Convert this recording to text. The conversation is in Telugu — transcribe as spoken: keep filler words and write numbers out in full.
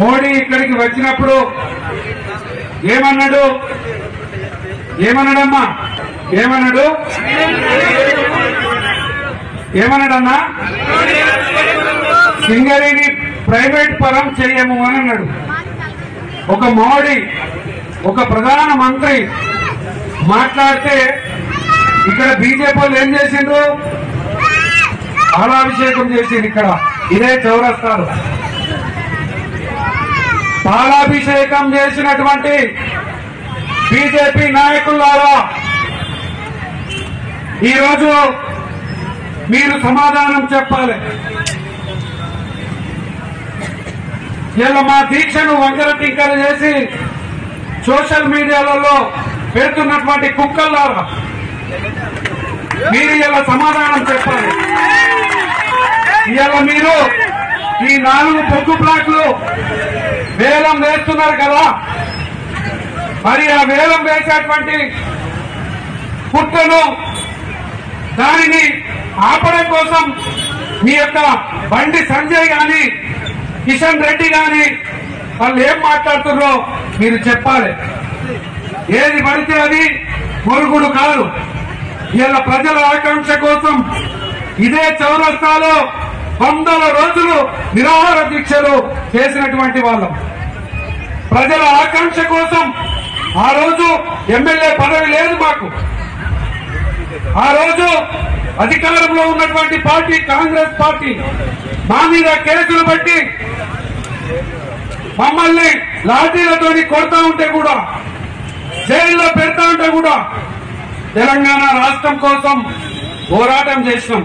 మోడీ ఇక్కడికి వచ్చినప్పుడు ఏమన్నాడు ఏమన్నాడమ్మా ఏమన్నాడు ఏమన్నాడన్నా సింగరేణి ప్రైవేట్ పరం చేయము అని అన్నాడు. ఒక మోడీ ఒక ప్రధానమంత్రి మాట్లాడితే ఇక్కడ బీజేపీ వాళ్ళు ఏం చేసిండ్రు? పాలాభిషేకం చేసింది. ఇక్కడ ఇదే చౌరస్తాలో పాలాభిషేకం చేసినటువంటి బీజేపీ నాయకులారా ఈరోజు మీరు సమాధానం చెప్పాలి. ఇలా మా దీక్షను వంకర టింకర చేసి సోషల్ మీడియాలలో పెడుతున్నటువంటి కుక్కలారా మీరు ఇలా సమాధానం చెప్పాలి. ఇలా మీరు ఈ నాలుగు బొగ్గు ప్లాట్లు వేలం వేస్తున్నారు కదా, మరి ఆ వేలం వేసేటువంటి పుట్టను దానిని ఆపడం కోసం మీ యొక్క బండి సంజయ్ గాని కిషన్ రెడ్డి గాని వాళ్ళు ఏం మాట్లాడుతున్నారో మీరు చెప్పాలి. ఏది పడితే అది పొరుగుడు కాదు. ఇలా ప్రజల ఆకాంక్ష కోసం ఇదే చౌరస్తాలో వందల రోజులు నిరాహార దీక్షలు చేసినటువంటి వాళ్ళం. ప్రజల ఆకాంక్ష కోసం ఆ రోజు ఎమ్మెల్యే పదవి లేదు మాకు. ఆ రోజు అధికారంలో ఉన్నటువంటి పార్టీ కాంగ్రెస్ పార్టీ మా మీద కేసులు పెట్టి మమ్మల్ని లాఠీలతో కొడతా ఉంటే కూడా, జైల్లో పెడతా ఉంటే కూడా తెలంగాణ రాష్ట్రం కోసం పోరాటం చేసినాం.